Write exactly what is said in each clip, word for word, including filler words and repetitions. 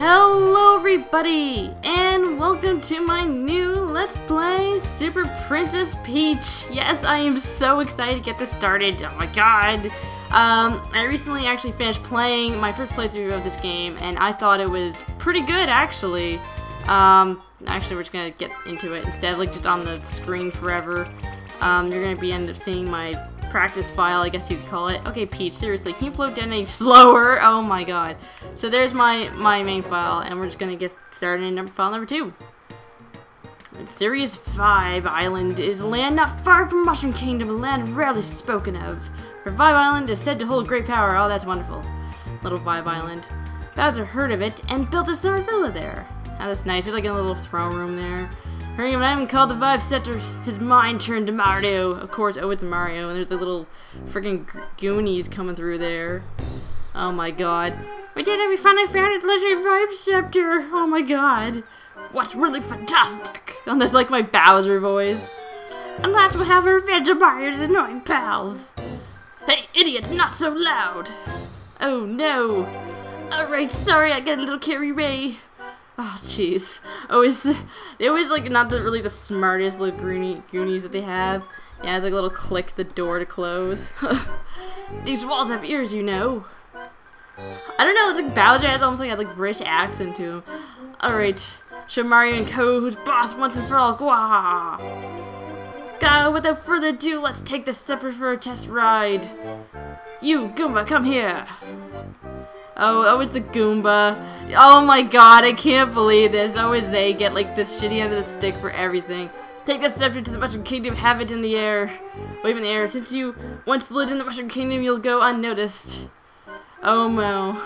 Hello everybody, and welcome to my new Let's Play Super Princess Peach. Yes, I am so excited to get this started. Oh my god. Um, I recently actually finished playing my first playthrough of this game, and I thought it was pretty good actually. Um, actually we're just gonna get into it instead of like just on the screen forever. Um, you're gonna be end up seeing my practice file, I guess you'd call it. Okay, Peach, seriously, can you float down any slower? Oh my god. So there's my, my main file, and we're just gonna get started in number file number two. Serious Vibe Island is a land not far from Mushroom Kingdom, a land rarely spoken of. For Vibe Island is said to hold great power. Oh, that's wonderful. Little Vibe Island. Bowser heard of it and built a summer villa there. Oh, that's nice. There's like a little throne room there. Hearing of an item called the Vibe Scepter, his mind turned to Mario. Of course, oh, it's Mario, and there's the little freaking Goonies coming through there. Oh my god. We did it! We finally found a legendary Vibe Scepter! Oh my god. What's really fantastic! And that's like my Bowser voice. And last we'll have revenge of Mario's annoying pals. Hey, idiot, not so loud! Oh no. Alright, sorry, I got a little carry Ray. Oh jeez, always the, they always like not the, really the smartest little Goonie, Goonies that they have. Yeah, it's like a little click the door to close. These walls have ears, you know. I don't know, it's like Bowser has almost like a like rich accent to him. All right, show Mario and Co who's boss once and for all. Gwah! God, without further ado, let's take this separate for a test ride. You Goomba, come here. Oh, always the Goomba. Oh my god, I can't believe this. Always they get like the shitty end of the stick for everything. Take the scepter to the Mushroom Kingdom, have it in the air. Wave in the air. Since you once lived in the Mushroom Kingdom, you'll go unnoticed. Oh no.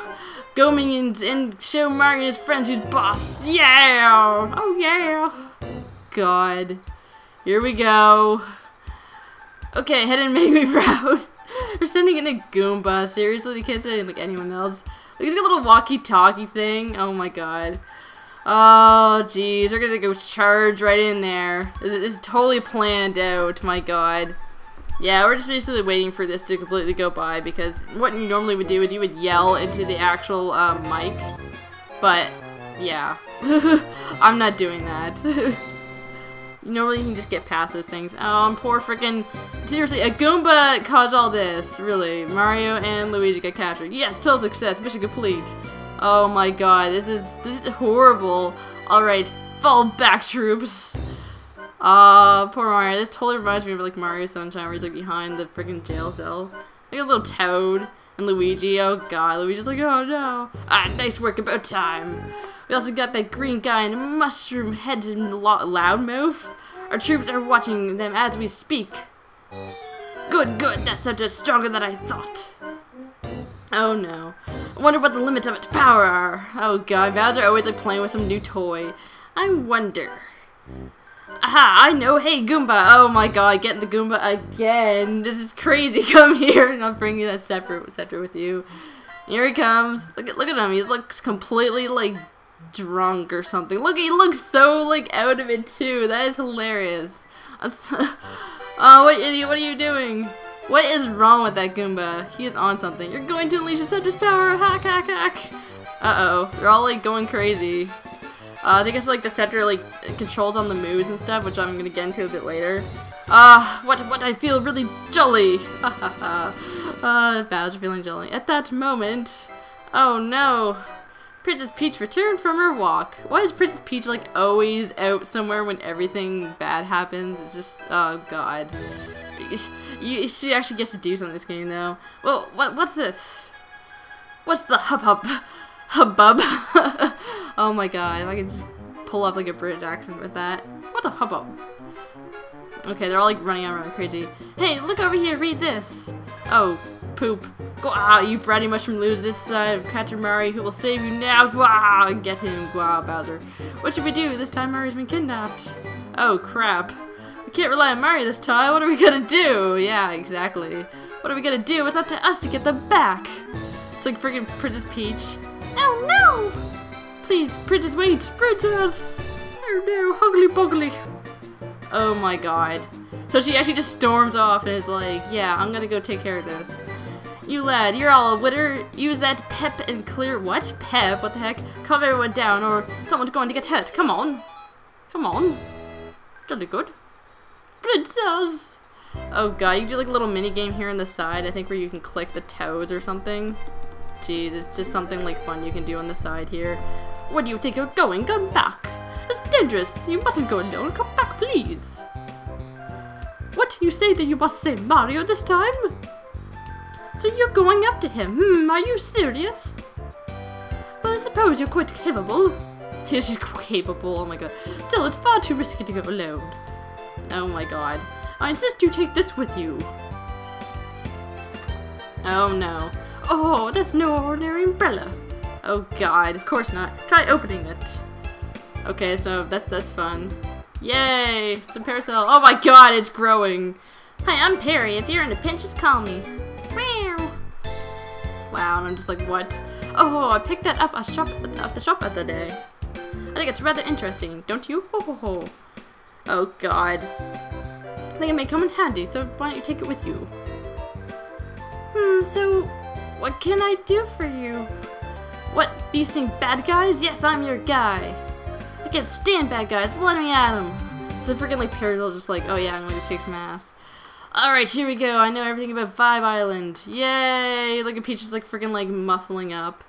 Go minions and show Mario's friends who's boss. Yeah! Oh yeah! God. Here we go. Okay, head and make me proud. They're sending in a Goomba. Seriously, they can't send in like anyone else. Look, he's got a little walkie-talkie thing. Oh my god. Oh jeez, they're gonna go charge right in there. This is totally planned out. My god. Yeah, we're just basically waiting for this to completely go by, because what you normally would do is you would yell into the actual um, mic. But yeah, I'm not doing that. Normally you can just get past those things. Um, poor freaking. Seriously, a Goomba caused all this, really. Mario and Luigi got captured. Yes, total success, mission complete. Oh my god, this is this is horrible. Alright, fall back, troops. Ah, uh, poor Mario. This totally reminds me of like Mario Sunshine, where he's like behind the freaking jail cell. Like a little Toad and Luigi. Oh god, Luigi's like, oh no. Ah, nice work, about time. We also got that green guy and a mushroom-headed loudmouth. Our troops are watching them as we speak. Good, good, that scepter is stronger than I thought. Oh no. I wonder what the limits of its power are. Oh god, Bowser always like playing with some new toy. I wonder. Aha, I know, hey Goomba. Oh my god, getting the Goomba again. This is crazy, come here and I'll bring you that separate scepter with you. Here he comes. Look at, look at him, he looks completely like drunk or something. Look, he looks so like out of it too. That is hilarious. I'm so oh, what idiot, what are you doing? What is wrong with that Goomba? He is on something. You're going to unleash the scepter's power. Hack, hack, hack. Uh-oh. They're all like going crazy. Uh, I think it's like the scepter like controls on the moves and stuff, which I'm gonna get into a bit later. Ah, uh, what what I feel really jolly. Ha ha ha. Uh, Bowser feeling jolly at that moment. Oh no. Princess Peach returned from her walk. Why is Princess Peach like always out somewhere when everything bad happens? It's just, oh god. You, she actually gets to do something in this game though. Well, what what's this? What's the hubbub? Hubbub? Oh my god, if I could just pull up like a British accent with that. What the hubbub? Okay, they're all like running around crazy. Hey, look over here, read this! Oh, poop. Gwah, you bratty mushroom lose this side of Catcher Mario, who will save you now. Gwah, get him, Gwah, Bowser. What should we do? This time Mario's been kidnapped. Oh, crap. We can't rely on Mario this time. What are we gonna do? Yeah, exactly. What are we gonna do? It's up to us to get them back. It's like freaking Princess Peach. Oh no! Please, Princess, wait! Princess! Oh no, huggly buggly. Oh my god. So she actually just storms off and is like, yeah, I'm gonna go take care of this. You lad, you're all a witter. Use that pep and clear- what? Pep? What the heck? Calm everyone down or someone's going to get hurt. Come on. Come on. Jolly good. Princess! Oh god, you do like a little mini game here on the side, I think, where you can click the toads or something. Jeez, it's just something like fun you can do on the side here. Where do you think you're going? Come back! It's dangerous! You mustn't go alone! Come back, please! What? You say that you must save Mario this time? So you're going after him? Hmm, are you serious? Well, I suppose you're quite capable. Yeah, she's quite capable, oh my god. Still, it's far too risky to go alone. Oh my god. I insist you take this with you. Oh no. Oh, that's no ordinary umbrella. Oh god, of course not. Try opening it. Okay, so that's that's fun. Yay! It's a parasol. Oh my god, it's growing. Hi, I'm Perry. If you're in a pinch, just call me. Wow. Wow, and I'm just like, what? Oh, I picked that up at shop at the shop the other day. I think it's rather interesting, don't you? Ho ho ho. Oh god. I think it may come in handy, so why don't you take it with you? Hmm, so what can I do for you? What, beasting bad guys? Yes, I'm your guy. I can't stand bad guys, let me at them. So freaking like Perry's just like, oh yeah, I'm gonna kick some ass. Alright, here we go, I know everything about Vibe Island. Yay! Look at Peach is like freaking like muscling up.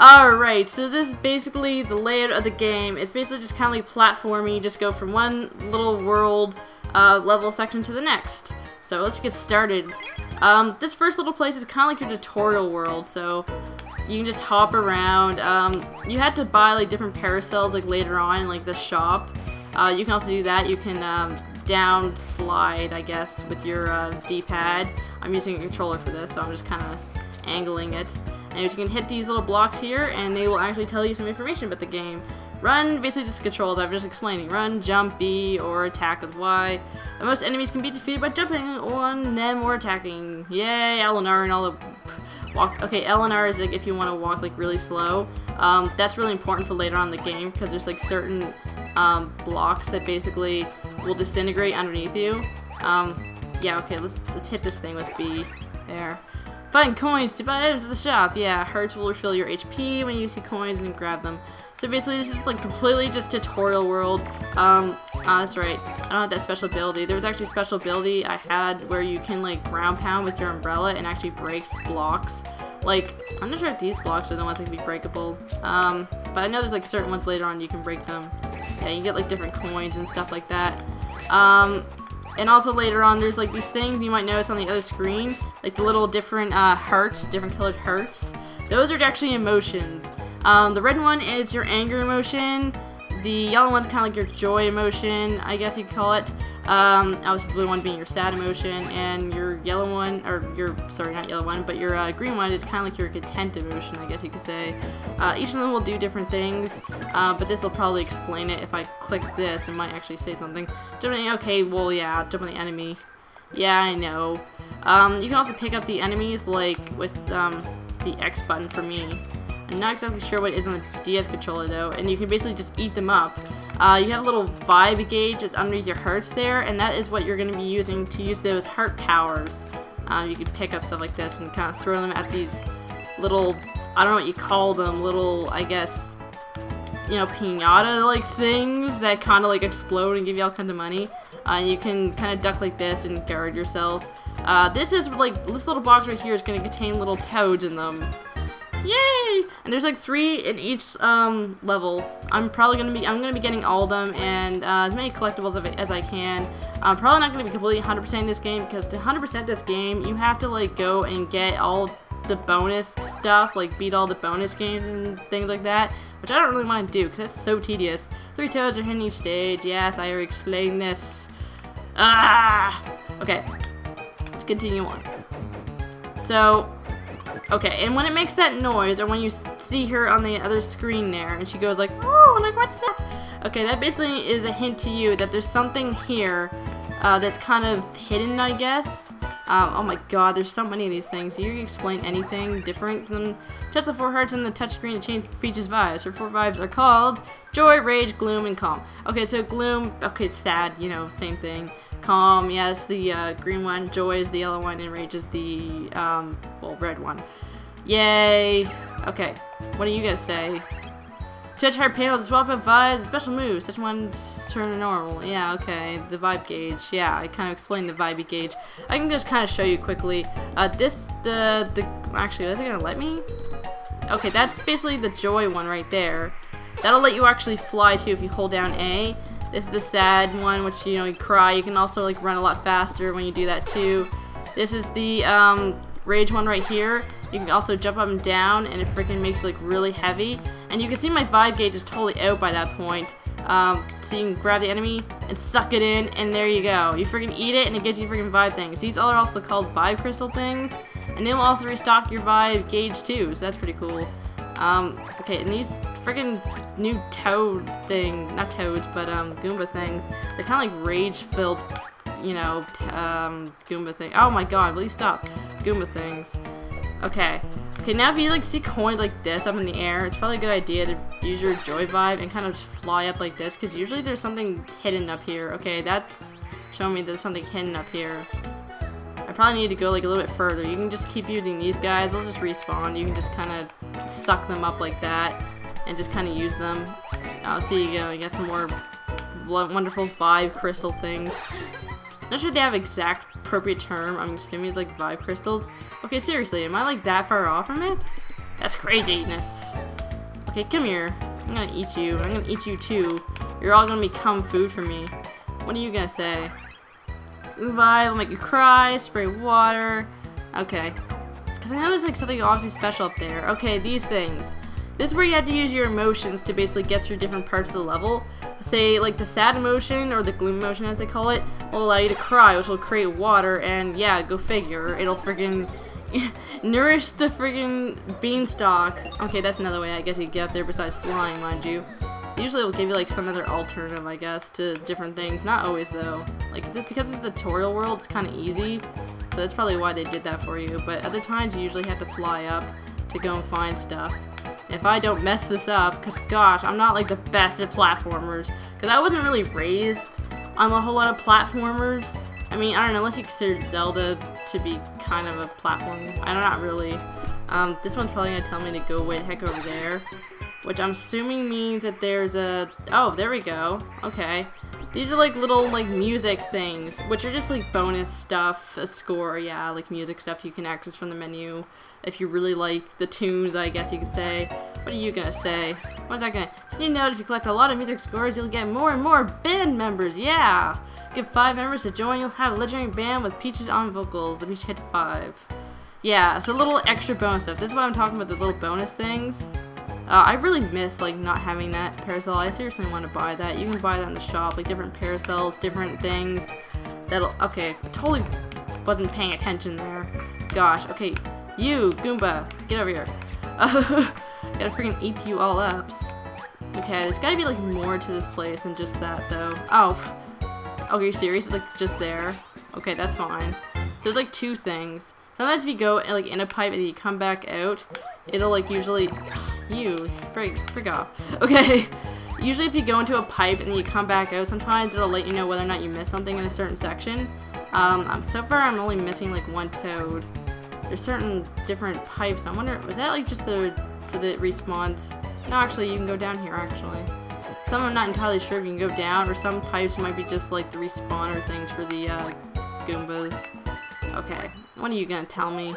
Alright, so this is basically the layout of the game. It's basically just kind of like platforming. You just go from one little world uh, level section to the next. So let's get started. Um, this first little place is kind of like your tutorial world, so you can just hop around. Um, you had to buy like different parasols like later on in like the shop. Uh, you can also do that. You can um, down slide, I guess, with your uh, D-pad. I'm using a controller for this, so I'm just kind of angling it. And you can hit these little blocks here, and they will actually tell you some information about the game. Run, basically just controls I've just explaining. Run, jump, B, or attack with Y. And most enemies can be defeated by jumping on them or attacking. Yay, L and R and all the walk. Okay, L and R is like if you want to walk like really slow. Um, that's really important for later on in the game because there's like certain um, blocks that basically will disintegrate underneath you. Um, yeah, okay, let's let's hit this thing with B. There. Find coins to buy items at the shop. Yeah, hearts will refill your H P when you see coins and grab them. So basically, this is like completely just tutorial world. Um, oh, that's right. I don't have that special ability. There was actually a special ability I had where you can like ground pound with your umbrella and actually breaks blocks. Like, I'm not sure if these blocks are the ones that can be breakable. Um, but I know there's like certain ones later on you can break them. Yeah, you can get like different coins and stuff like that. Um. And also later on, there's like these things you might notice on the other screen, like the little different uh, hearts, different colored hearts. Those are actually emotions. Um, the red one is your anger emotion. The yellow one's kind of like your joy emotion, I guess you'd call it. Um, obviously the blue one being your sad emotion, and your yellow one, or your, sorry, not yellow one, but your uh, green one is kind of like your content emotion, I guess you could say. Uh, each of them will do different things, uh, but this will probably explain it. If I click this, it might actually say something. Okay, well, yeah, jump on the enemy. Yeah, I know. Um, you can also pick up the enemies, like, with um, the X button for me. I'm not exactly sure what is on the D S controller though, and you can basically just eat them up. Uh, you have a little vibe gauge that's underneath your hearts there, and that is what you're going to be using to use those heart powers. Uh, you can pick up stuff like this and kind of throw them at these little, I don't know what you call them, little, I guess, you know, piñata-like things that kind of like explode and give you all kinds of money. Uh, you can kind of duck like this and guard yourself. Uh, this is like, this little box right here is going to contain little toads in them. Yay! And there's like three in each um, level. I'm probably gonna be I'm gonna be getting all of them and uh, as many collectibles of it as I can. I'm probably not gonna be completely one hundred percent this game because to one hundred percent this game you have to like go and get all the bonus stuff, like beat all the bonus games and things like that, which I don't really want to do because that's so tedious. Three toads are hidden each stage. Yes, I already explained this. Ah. Okay. Let's continue on. So. Okay, and when it makes that noise, or when you see her on the other screen there, and she goes like, oh, like, what's that? Okay, that basically is a hint to you that there's something here uh, that's kind of hidden, I guess. Um, oh my god, there's so many of these things. Do you explain anything different than just the four hearts in the touchscreen to change Peach's vibes? Her four vibes are called Joy, Rage, Gloom, and Calm. Okay, so Gloom, okay, sad, you know, same thing. Calm, yes, the uh, green one. Joy is the yellow one, and Rage is the, um, well, red one. Yay! Okay, what are you gonna say? To entire panels, swap up vibes, special moves. Such one's turn to normal. Yeah, okay. The vibe gauge. Yeah, I kind of explained the vibe gauge. I can just kind of show you quickly. Uh, this, the, the, actually, is it gonna let me? Okay, that's basically the joy one right there. That'll let you actually fly too if you hold down A. This is the sad one, which, you know, you cry. You can also, like, run a lot faster when you do that too. This is the, um, rage one right here. You can also jump up and down, and it freaking makes it, like, really heavy. And you can see my vibe gauge is totally out by that point. Um, so you can grab the enemy and suck it in, and there you go. You freaking eat it, and it gives you freaking vibe things. These are also called vibe crystal things, and they will also restock your vibe gauge too, so that's pretty cool. Um, okay, and these freaking new toad thing, not toads, but um, Goomba things, they're kind of like rage-filled, you know, um, Goomba thing. Oh my god, will you stop? Goomba things. Okay. Okay, now if you like see coins like this up in the air, it's probably a good idea to use your joy vibe and kind of just fly up like this, because usually there's something hidden up here. Okay, that's showing me there's something hidden up here. I probably need to go like a little bit further. You can just keep using these guys, they'll just respawn. You can just kind of suck them up like that and just kind of use them. I'll see you go. You got some more wonderful vibe crystal things. Not sure if they have exact appropriate term. I'm assuming it's like vibe crystals. Okay, seriously, am I like that far off from it? That's craziness. Okay, come here. I'm gonna eat you. I'm gonna eat you too. You're all gonna become food for me. What are you gonna say? Vibe will make you cry. Spray water. Okay. Because I know there's like something obviously special up there. Okay, these things. This is where you have to use your emotions to basically get through different parts of the level. Say, like, the sad emotion, or the gloom emotion as they call it, will allow you to cry, which will create water, and yeah, go figure. It'll friggin' nourish the friggin' beanstalk. Okay, that's another way I guess you can get up there besides flying, mind you. Usually it'll give you, like, some other alternative, I guess, to different things. Not always, though. Like, this because it's the tutorial world, it's kinda easy, so that's probably why they did that for you. But other times, you usually have to fly up to go and find stuff. If I don't mess this up, because gosh, I'm not like the best at platformers. Because I wasn't really raised on a whole lot of platformers. I mean, I don't know, unless you consider Zelda to be kind of a platform. I don't not really. Um, this one's probably going to tell me to go way the heck over there. Which I'm assuming means that there's a... Oh, there we go. Okay. These are like little like music things, which are just like bonus stuff, a score, yeah, like music stuff you can access from the menu. If you really like the tunes, I guess you could say. What are you gonna say? What's that gonna... Did you know if you collect a lot of music scores, you'll get more and more band members, yeah! Get five members to join, you'll have a legendary band with Peaches on vocals. Let me hit five. Yeah, so little extra bonus stuff. This is what I'm talking about, the little bonus things. Uh, I really miss like not having that parasol. I seriously want to buy that. You can buy that in the shop, like different parasols, different things. That'll okay. I totally wasn't paying attention there. Gosh. Okay, you Goomba, get over here. Uh, gotta freaking eat you all up. Okay, there's gotta be like more to this place than just that though. Oh. Okay, you're serious? It's like just there. Okay, that's fine. So there's like two things. Sometimes if you go like in a pipe and you come back out, it'll like usually. You, freak, freak off. Okay, usually if you go into a pipe and then you come back out, sometimes it'll let you know whether or not you missed something in a certain section. Um, so far I'm only missing like one toad. There's certain different pipes. I wonder, was that like just the, so that it respawns? No, actually you can go down here actually. Some I'm not entirely sure if you can go down, or some pipes might be just like the respawner things for the uh, Goombas. Okay, what are you gonna tell me?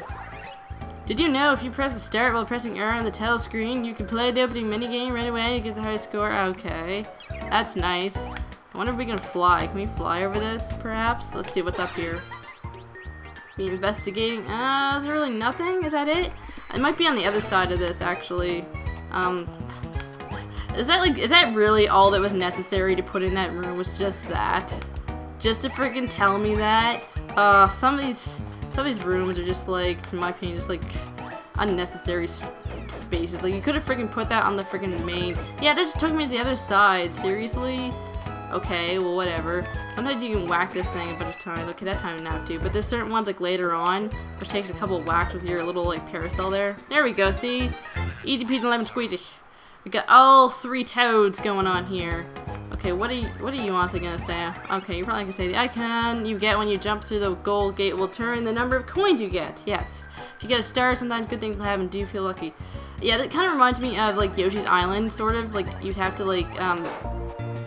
Did you know if you press the start while pressing R on the title screen, you can play the opening minigame right away and get the high score? Okay, that's nice. I wonder if we can fly. Can we fly over this, perhaps? Let's see what's up here. Be investigating. Uh, is there really nothing? Is that it? It might be on the other side of this, actually. Um, is that like, is that really all that was necessary to put in that room? Was just that? Just to freaking tell me that? Uh, some of these. Some of these rooms are just like, to my opinion, just like unnecessary sp spaces. Like you could have freaking put that on the freaking main. Yeah, that just took me to the other side. Seriously? Okay, well whatever. Sometimes you can whack this thing a bunch of times. Okay, that time now too. But there's certain ones like later on, which takes a couple of whacks with your little like parasol there. There we go. See, easy peasy lemon squeezy. We got all three toads going on here. Okay, what are you, what are you honestly gonna say? Okay, you're probably gonna say the icon you get when you jump through the gold gate will turn the number of coins you get. Yes. If you get a star, sometimes good things will happen. Do you feel lucky? Yeah, that kind of reminds me of like Yoshi's Island, sort of. Like you'd have to like um,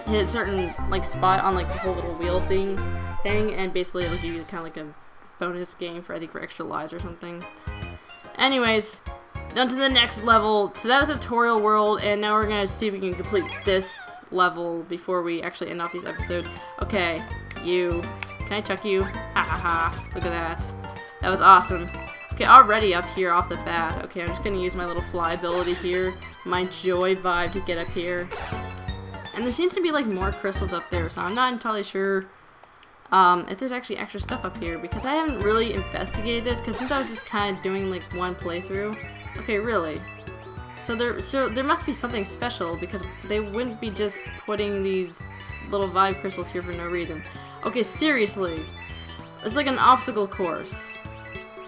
hit a certain like spot on like the whole little wheel thing, thing, and basically it'll give you kind of like a bonus game for I think for extra lives or something. Anyways. On to the next level. So that was a tutorial world, and now we're gonna see if we can complete this level before we actually end off these episodes. Okay, you. Can I chuck you? Ha ha ha. Look at that. That was awesome. Okay, already up here off the bat. Okay, I'm just gonna use my little fly ability here, my joy vibe to get up here. And there seems to be like more crystals up there, so I'm not entirely sure Um, if there's actually extra stuff up here, because I haven't really investigated this, because since I was just kind of doing like one playthrough. Okay, really? So there, so there must be something special, because they wouldn't be just putting these little vibe crystals here for no reason. Okay, seriously, it's like an obstacle course.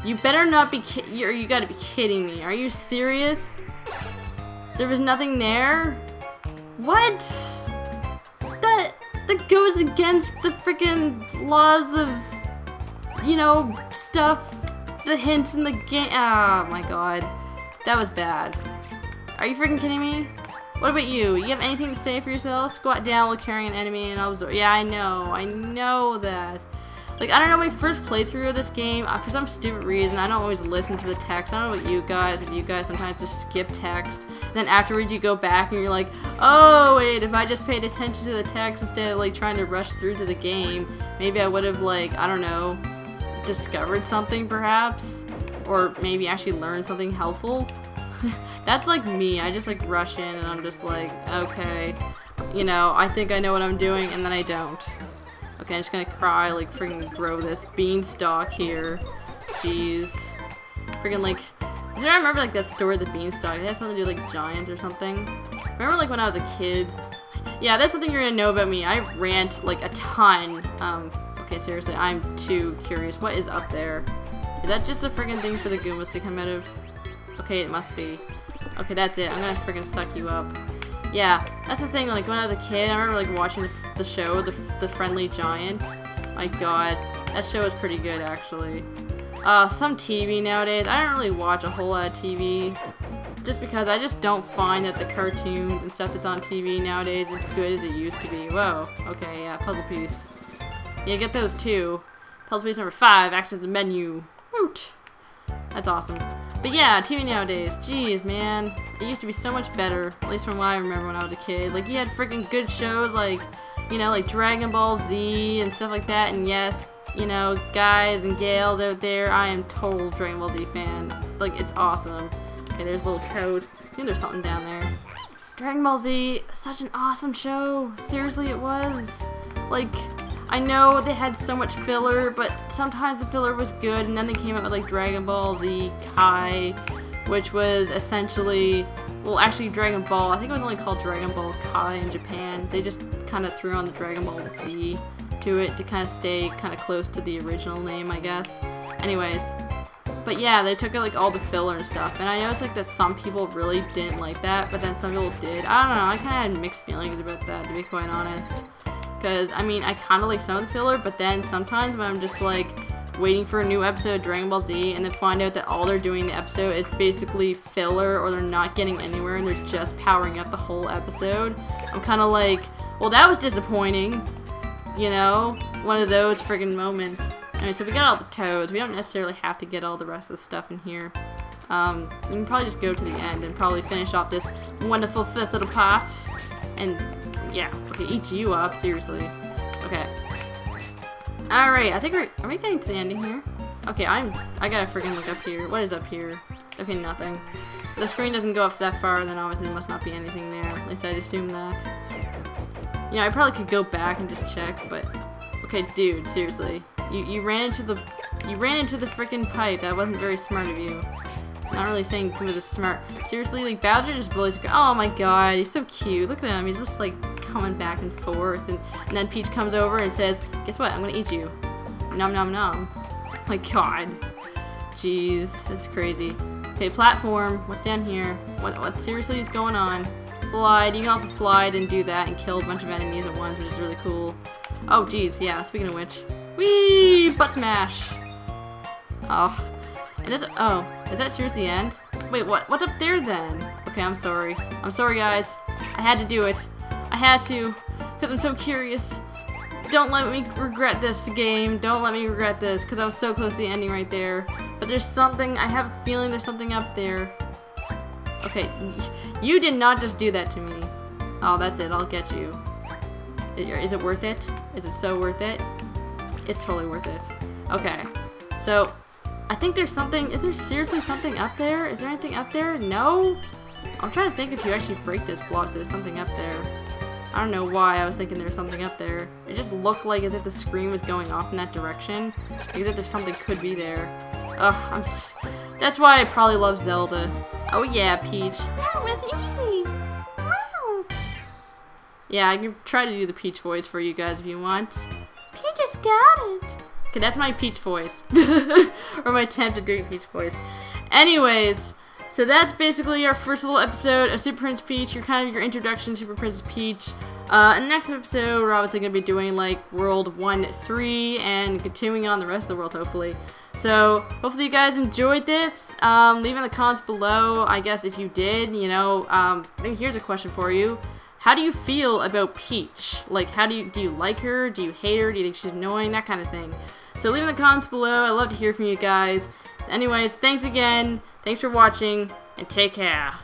You better not be ki- you, you gotta be kidding me. Are you serious? There was nothing there? What? That, that goes against the freaking laws of, you know, stuff, the hints in the game. Oh my god. That was bad. Are you freaking kidding me? What about you? You have anything to say for yourself? Squat down while carrying an enemy and observe. Yeah, I know. I know that. Like, I don't know, my first playthrough of this game, for some stupid reason, I don't always listen to the text. I don't know about you guys, if you guys sometimes just skip text. And then afterwards you go back and you're like, oh, wait, if I just paid attention to the text instead of, like, trying to rush through to the game, maybe I would have, like, I don't know, discovered something, perhaps. Or maybe actually learn something helpful. That's like me. I just like rush in and I'm just like, okay, you know, I think I know what I'm doing, and then I don't. Okay, I'm just gonna cry, like freaking grow this beanstalk here. Jeez. Freaking like, do I remember like that story, the beanstalk? It had something to do with like giants or something. Remember like when I was a kid? Yeah, that's something you're gonna know about me. I rant like a ton. Um, okay, seriously, I'm too curious. What is up there? Is that just a freaking thing for the Goombas to come out of? Okay, it must be. Okay, that's it. I'm gonna freaking suck you up. Yeah, that's the thing. Like when I was a kid, I remember like watching the, the show, the the Friendly Giant. My God, that show was pretty good actually. Uh, some T V nowadays. I don't really watch a whole lot of T V, just because I just don't find that the cartoons and stuff that's on T V nowadays is as good as it used to be. Whoa. Okay, yeah, puzzle piece. Yeah, get those two. Puzzle piece number five. Access the menu. That's awesome. But yeah, T V nowadays, jeez man, it used to be so much better, at least from what I remember when I was a kid. Like you had freaking good shows like, you know, like Dragon Ball Z and stuff like that, and yes, you know, guys and gals out there, I am total Dragon Ball Z fan. Like it's awesome. Okay, there's little Toad. I think there's something down there. Dragon Ball Z, such an awesome show. Seriously, it was. Like, I know they had so much filler, but sometimes the filler was good, and then they came out with like Dragon Ball Z Kai, which was essentially, well actually Dragon Ball, I think it was only called Dragon Ball Kai in Japan. They just kind of threw on the Dragon Ball Z to it to kind of stay kind of close to the original name, I guess. Anyways, but yeah, they took out like all the filler and stuff, and I noticed like that some people really didn't like that, but then some people did. I don't know, I kind of had mixed feelings about that, to be quite honest. Because, I mean, I kind of like some of the filler, but then sometimes when I'm just, like, waiting for a new episode of Dragon Ball Z and then find out that all they're doing in the episode is basically filler, or they're not getting anywhere and they're just powering up the whole episode, I'm kind of like, well, that was disappointing. You know? One of those friggin' moments. Alright, so we got all the Toads. We don't necessarily have to get all the rest of the stuff in here. Um, we can probably just go to the end and probably finish off this wonderful fifth little pot. And... yeah, okay, eat you up, seriously. Okay. Alright, I think we're- are we getting to the ending here? Okay, I'm- I gotta freaking look up here. What is up here? Okay, nothing. The screen doesn't go up that far, then obviously there must not be anything there. At least I'd assume that. You know, I probably could go back and just check, but... okay, dude, seriously. You- you ran into the- you ran into the freaking pipe. That wasn't very smart of you. Not really saying it was smart. Seriously, like, Bowser just bullies- oh my god, he's so cute. Look at him, he's just like... coming back and forth, and, and then Peach comes over and says, guess what, I'm gonna eat you. Nom nom nom. My god. Jeez, it's crazy. Okay, platform, what's down here? What, what seriously is going on? slide. You can also slide and do that and kill a bunch of enemies at once, which is really cool. Oh, geez, yeah, speaking of which. Whee! Butt smash! Oh. And this, oh, is that seriously the end? Wait, what? What's up there then? Okay, I'm sorry. I'm sorry, guys. I had to do it. I had to, because I'm so curious. Don't let me regret this game. Don't let me regret this, because I was so close to the ending right there. But there's something, I have a feeling there's something up there. Okay, you did not just do that to me. Oh, that's it, I'll get you. Is it worth it? Is it so worth it? It's totally worth it. Okay, so I think there's something, is there seriously something up there? Is there anything up there? No? I'm trying to think if you actually break this block, there's something up there. I don't know why I was thinking there was something up there. It just looked like as if the screen was going off in that direction. Like as if there's something could be there. Ugh, I'm just, that's why I probably love Zelda. Oh yeah, Peach. That was easy. Wow. Yeah, I can try to do the Peach voice for you guys if you want. Peach just got it. Okay, that's my Peach voice. Or my attempt at doing Peach voice. Anyways, so that's basically our first little episode of Super Princess Peach. Your kind of your introduction to Super Princess Peach. Uh, in the next episode, we're obviously going to be doing like World one three and continuing on the rest of the world, hopefully. So, hopefully you guys enjoyed this. Um, leave in the comments below, I guess, if you did, you know. Um, here's a question for you. How do you feel about Peach? Like, how do you, do you like her? Do you hate her? Do you think she's annoying? That kind of thing. So, leave in the comments below. I'd love to hear from you guys. Anyways, thanks again. Thanks for watching, and take care.